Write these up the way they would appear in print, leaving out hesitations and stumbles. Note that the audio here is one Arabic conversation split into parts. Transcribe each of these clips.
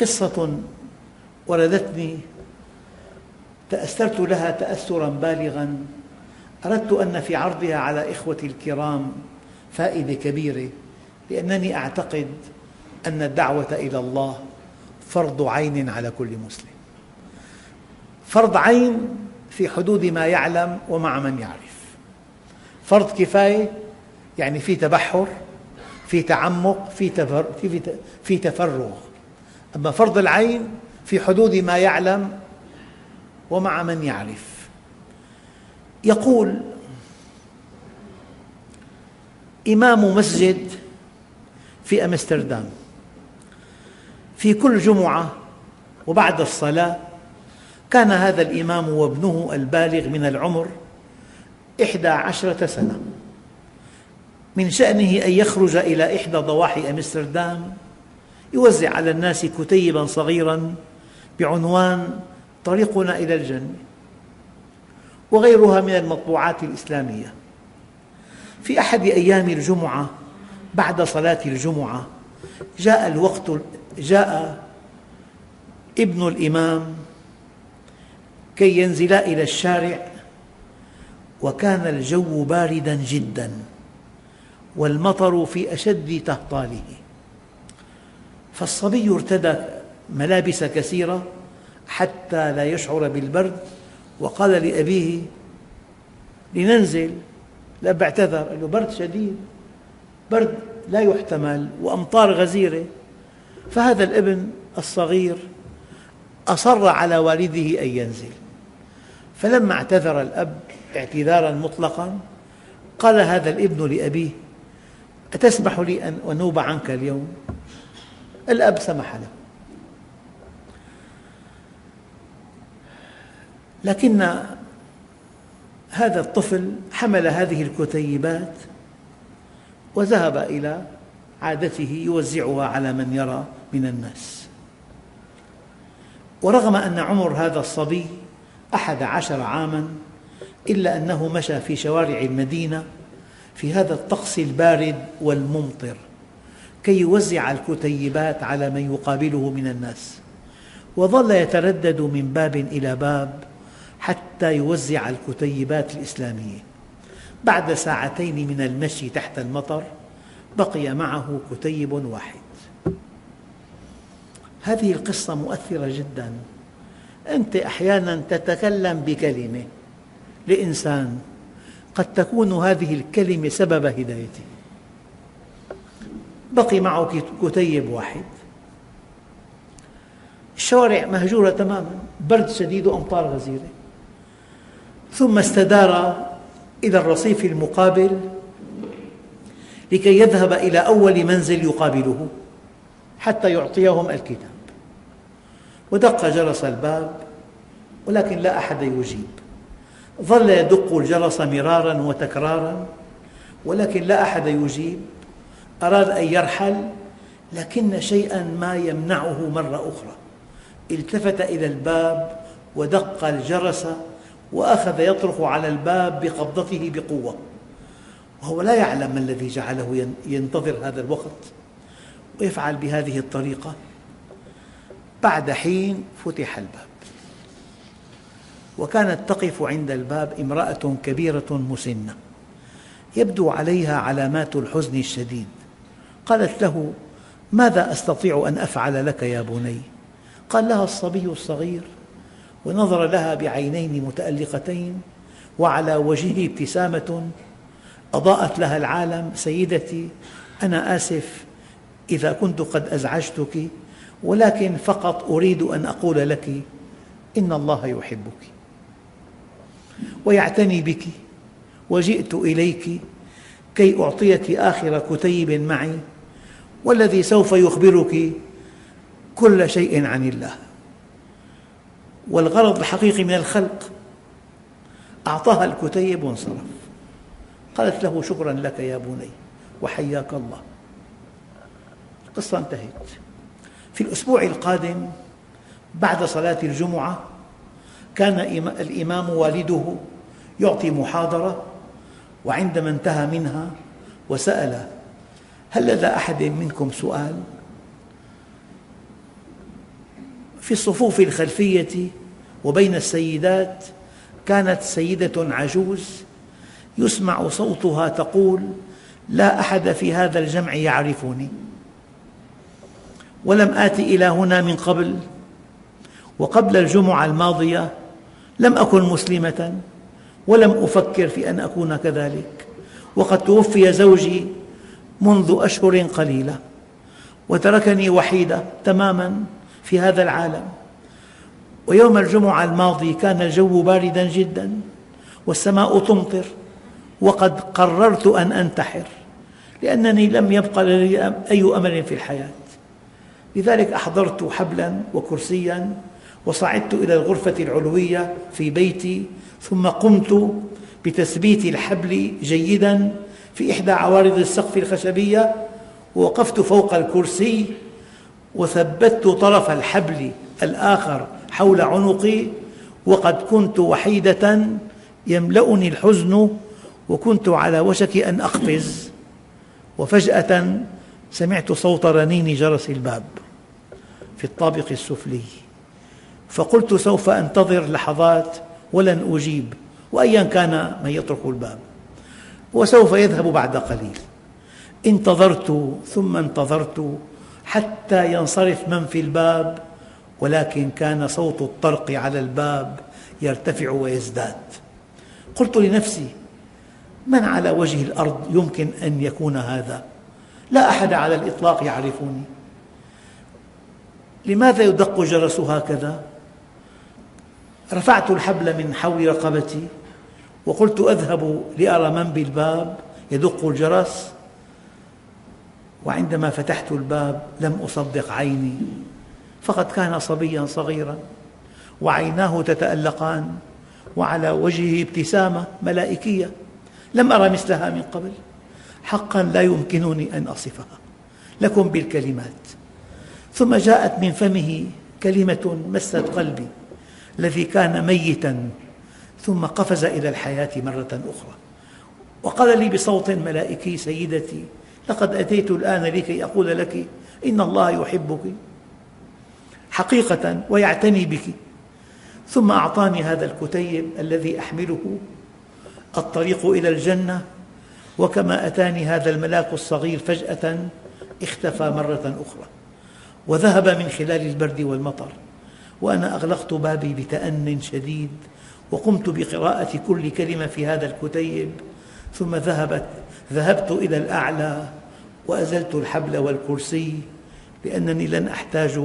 قصة وردتني تأثرت لها تأثراً بالغاً، أردت أن في عرضها على إخوتي الكرام فائدة كبيرة، لأنني أعتقد أن الدعوة إلى الله فرض عين على كل مسلم، فرض عين في حدود ما يعلم ومع من يعرف، فرض كفاية يعني في تبحر، في تعمق، في تفرغ، أما فرض العين في حدود ما يعلم ومع من يعرف. يقول إمام مسجد في أمستردام في كل جمعة وبعد الصلاة كان هذا الإمام وابنه البالغ من العمر 11 سنة، من شأنه أن يخرج إلى إحدى ضواحي أمستردام يوزع على الناس كتيباً صغيراً بعنوان طريقنا إلى الجنة وغيرها من المطبوعات الإسلامية. في أحد أيام الجمعة بعد صلاة الجمعة جاء ابن الإمام كي ينزل إلى الشارع، وكان الجو بارداً جداً والمطر في أشد تهطاله، فالصبي ارتدى ملابس كثيرة حتى لا يشعر بالبرد، وقال لأبيه لننزل. الأب اعتذر، قال له برد شديد، برد لا يحتمل وأمطار غزيرة. فهذا الابن الصغير أصر على والده أن ينزل، فلما اعتذر الأب اعتذاراً مطلقاً قال هذا الابن لأبيه أتسمح لي أن أنوب عنك اليوم؟ الأب سمح له، لكن هذا الطفل حمل هذه الكتيبات وذهب إلى عادته يوزعها على من يرى من الناس. ورغم أن عمر هذا الصبي 11 عاماً إلا أنه مشى في شوارع المدينة في هذا الطقس البارد والممطر كي يوزع الكتيبات على من يقابله من الناس، وظل يتردد من باب إلى باب حتى يوزع الكتيبات الإسلامية. بعد ساعتين من المشي تحت المطر بقي معه كتيب واحد. هذه القصة مؤثرة جداً. أنت أحياناً تتكلم بكلمة لإنسان قد تكون هذه الكلمة سبب هدايته. بقي معه كتيب واحد، الشوارع مهجورة تماماً، برد شديد وأمطار غزيرة. ثم استدار إلى الرصيف المقابل لكي يذهب إلى أول منزل يقابله حتى يعطيهم الكتاب، ودق جرس الباب ولكن لا أحد يجيب. ظل يدق الجرس مراراً وتكراراً ولكن لا أحد يجيب. أراد أن يرحل لكن شيئاً ما يمنعه مرة أخرى. التفت إلى الباب ودق الجرس وأخذ يطرخ على الباب بقبضته بقوة، وهو لا يعلم ما الذي جعله ينتظر هذا الوقت ويفعل بهذه الطريقة. بعد حين فتح الباب، وكانت تقف عند الباب امرأة كبيرة مسنة يبدو عليها علامات الحزن الشديد. قالت له ماذا أستطيع أن أفعل لك يا بني؟ قال لها الصبي الصغير، ونظر لها بعينين متألقتين وعلى وجهه ابتسامة أضاءت لها العالم. سيدتي أنا آسف إذا كنت قد أزعجتك، ولكن فقط أريد أن أقول لك إن الله يحبك ويعتني بك، وجئت إليك كي أعطيك آخر كتيب معي والذي سوف يخبرك كل شيء عن الله. والغرض الحقيقي من الخلق. أعطاها الكتيب وانصرف. قالت له شكراً لك يا بني وحياك الله. القصة انتهت. في الأسبوع القادم بعد صلاة الجمعة كان الإمام والده يعطي محاضرة، وعندما انتهى منها وسأل هل لدى أحد منكم سؤال؟ في الصفوف الخلفية وبين السيدات كانت سيدة عجوز يسمع صوتها تقول: لا أحد في هذا الجمع يعرفني، ولم آت إلى هنا من قبل، وقبل الجمعة الماضية لم أكن مسلمة ولم أفكر في أن أكون كذلك، وقد توفي زوجي منذ أشهر قليلة وتركني وحيدة تماماً في هذا العالم، ويوم الجمعة الماضي كان الجو بارداً جداً والسماء تمطر، وقد قررت أن أنتحر لأنني لم يبقى لي أي أمل في الحياة، لذلك أحضرت حبلاً وكرسياً وصعدت إلى الغرفة العلوية في بيتي، ثم قمت بتثبيت الحبل جيداً في إحدى عوارض السقف الخشبية، ووقفت فوق الكرسي وثبتت طرف الحبل الآخر حول عنقي، وقد كنت وحيدة يملأني الحزن وكنت على وشك أن أقفز، وفجأة سمعت صوت رنين جرس الباب في الطابق السفلي، فقلت سوف أنتظر لحظات ولن أجيب، وأياً كان من يطرق الباب وسوف يذهب بعد قليل. انتظرت ثم انتظرت حتى ينصرف من في الباب، ولكن كان صوت الطرق على الباب يرتفع ويزداد. قلت لنفسي: من على وجه الأرض يمكن أن يكون هذا؟ لا أحد على الإطلاق يعرفني، لماذا يدق جرس هكذا؟ رفعت الحبل من حول رقبتي وقلت أذهب لأرى من بالباب يدق الجرس، وعندما فتحت الباب لم أصدق عيني، فقد كان صبياً صغيراً وعيناه تتألقان وعلى وجهه ابتسامة ملائكية لم أرى مثلها من قبل، حقاً لا يمكنني أن أصفها لكم بالكلمات. ثم جاءت من فمه كلمة مست قلبي الذي كان ميتاً، ثم قفز إلى الحياة مرة أخرى، وقال لي بصوت ملائكي: سيدتي، لقد أتيت الآن لكي أقول لك إن الله يحبك حقيقة ويعتني بك. ثم أعطاني هذا الكتيب الذي أحمله الطريق إلى الجنة، وكما أتاني هذا الملاك الصغير فجأة اختفى مرة أخرى وذهب من خلال البرد والمطر، وأنا أغلقت بابي بتأن شديد وقمت بقراءة كل كلمة في هذا الكتيب، ثم ذهبت إلى الأعلى وأزلت الحبل والكرسي لأنني لن أحتاج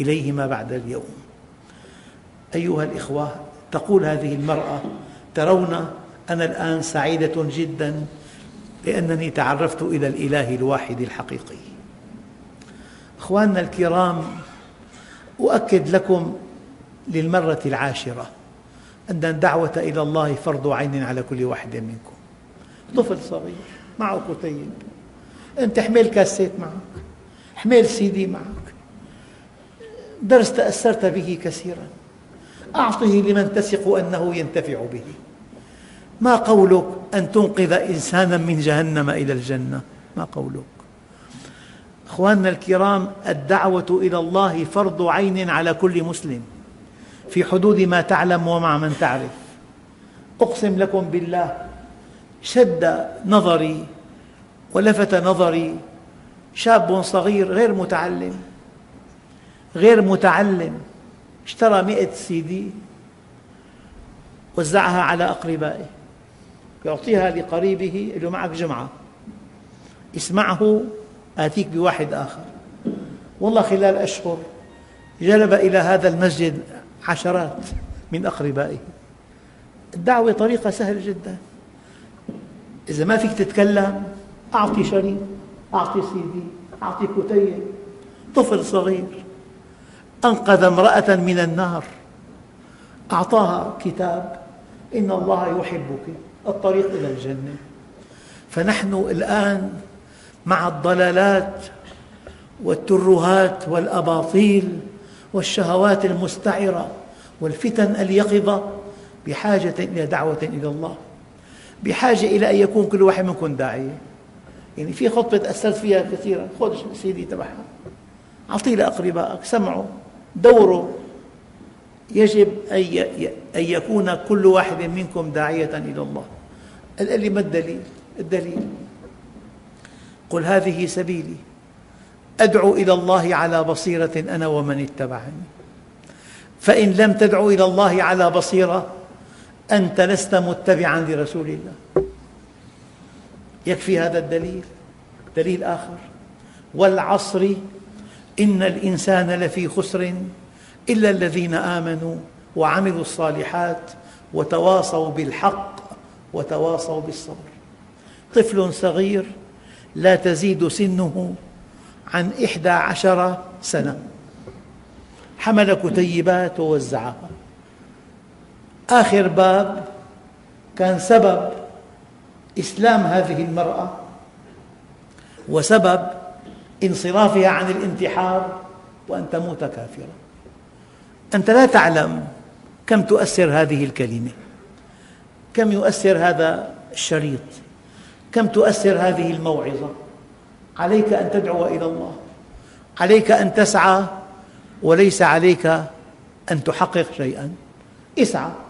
إليهما بعد اليوم. أيها الإخوة، تقول هذه المرأة: ترون أنا الآن سعيدة جداً لأنني تعرفت إلى الإله الواحد الحقيقي. أخواننا الكرام، أؤكد لكم للمرة العاشرة أن الدعوة إلى الله فرض عين على كل واحد منكم. طفل صغير معه كتيب، أنت احمل كاسيت معك، احمل سي دي معك، درس تأثرت به كثيراً أعطه لمن تثق أنه ينتفع به. ما قولك أن تنقذ إنساناً من جهنم إلى الجنة؟ ما قولك؟ أخواننا الكرام، الدعوة إلى الله فرض عين على كل مسلم في حدود ما تعلم ومع من تعرف. أقسم لكم بالله، شد نظري ولفت نظري شاب صغير غير متعلم اشترى 100 CD وزعها على أقربائه، يعطيها لقريبه، يقول له: معك جمعة اسمعه آتيك بواحد آخر. والله خلال أشهر جلب إلى هذا المسجد عشرات من أقربائه. الدعوة طريقة سهلة جداً، إذا ما فيك تتكلم أعطي شريط، أعطي CD، أعطي كتيب. طفل صغير أنقذ امرأة من النار، أعطاها كتاب إن الله يحبك الطريق إلى الجنة. فنحن الآن مع الضلالات والترهات والأباطيل والشهوات المستعرة والفتن اليقظة بحاجة إلى دعوة إلى الله، بحاجة إلى أن يكون كل واحد منكم داعية. يعني في خطبة أثرت فيها كثيراً، خذ CD تبعها، أعطيه لأقربائك، سمعوا، دوره يجب أن يكون كل واحد منكم داعية إلى الله. قال لي ما الدليل؟ الدليل قل هذه سبيلي أدعو إلى الله على بصيرة أنا ومن اتبعني، فإن لم تدعو إلى الله على بصيرة أنت لست متبعاً لرسول الله. يكفي هذا الدليل. دليل آخر والعصر إن الإنسان لفي خسر إلا الذين آمنوا وعملوا الصالحات وتواصوا بالحق وتواصوا بالصبر. طفل صغير لا تزيد سنه عن 11 سنة حمل كتيبات ووزعها. آخر باب كان سبب إسلام هذه المرأة وسبب انصرافها عن الانتحار وأن تموت كافرة. أنت لا تعلم كم تؤثر هذه الكلمة، كم يؤثر هذا الشريط، كم تؤثر هذه الموعظة. عليك أن تدعو إلى الله، عليك أن تسعى، وليس عليك أن تحقق شيئاً. اسعى.